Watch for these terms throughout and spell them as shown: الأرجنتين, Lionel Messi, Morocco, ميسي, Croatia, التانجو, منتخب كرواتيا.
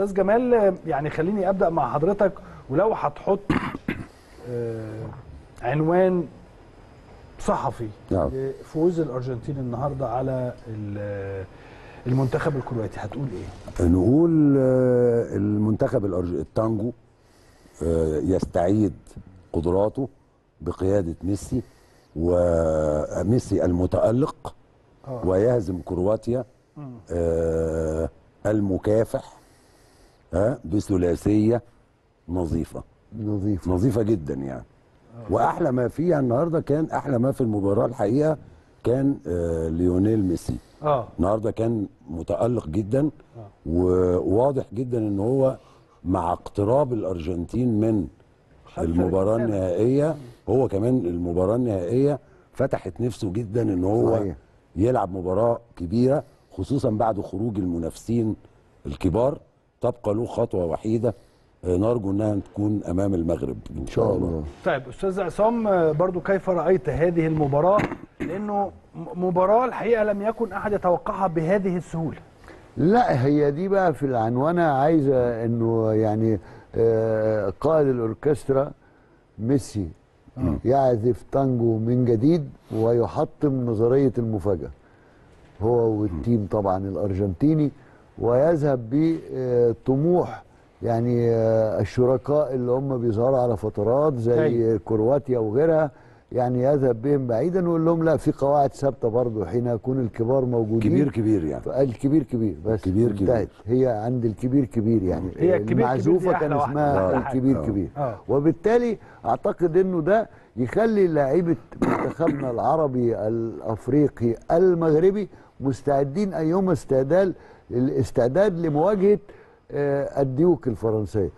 استاذ جمال، يعني خليني ابدا مع حضرتك، ولو هتحط عنوان صحفي لفوز الارجنتين النهارده على المنتخب الكرواتي هتقول ايه؟ نقول المنتخب التانجو يستعيد قدراته بقياده ميسي، وميسي المتألق ويهزم كرواتيا المكافح بثلاثيه نظيفه جدا يعني. واحلى ما فيها النهارده كان احلى ما في المباراه الحقيقه كان ليونيل ميسي. النهارده كان متألق جدا وواضح جدا ان هو مع اقتراب الارجنتين من المباراه النهائيه، هو كمان المباراه النهائيه فتحت نفسه جدا ان هو يلعب مباراه كبيره، خصوصا بعد خروج المنافسين الكبار. تبقى له خطوه وحيده نرجو انها تكون امام المغرب ان شاء الله. طيب استاذ عصام، برضو كيف رايت هذه المباراه؟ لانه مباراه الحقيقه لم يكن احد يتوقعها بهذه السهوله. لا هي دي بقى في العنوانه عايزه انه يعني قائد الاوركسترا ميسي يعزف تانجو من جديد ويحطم نظريه المفاجاه هو والتيم طبعا الارجنتيني، ويذهب بطموح يعني الشركاء اللي هم بيظهروا على فترات زي كرواتيا وغيرها، يعني يذهب بهم بعيدا ويقول لهم لا في قواعد ثابته برضه حين يكون الكبار موجودين. كبير كبير يعني. الكبير كبير بس. كبير كبير. هي عند الكبير كبير يعني. هي المعزوفه كان اسمها الكبير كبير. وبالتالي اعتقد انه ده يخلي لعيبه منتخبنا العربي الافريقي المغربي مستعدين ايما الاستعداد لمواجهه الديوك الفرنسيه،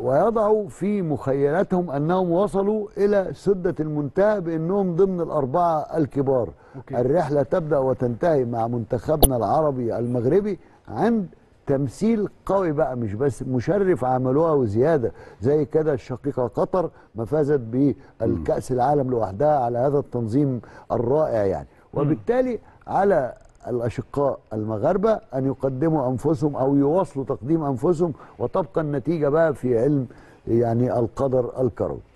ويضعوا في مخيلتهم انهم وصلوا الى سده المنتهى بانهم ضمن الاربعه الكبار. الرحله تبدا وتنتهي مع منتخبنا العربي المغربي عند تمثيل قوي بقى، مش بس مشرف، عملوها وزياده زي كده. الشقيقه قطر ما فازت بالكاس العالم لوحدها على هذا التنظيم الرائع يعني، وبالتالي على الأشقاء المغاربة أن يقدموا أنفسهم أو يواصلوا تقديم أنفسهم، وتبقى النتيجة بقى في علم يعني القدر الكروي.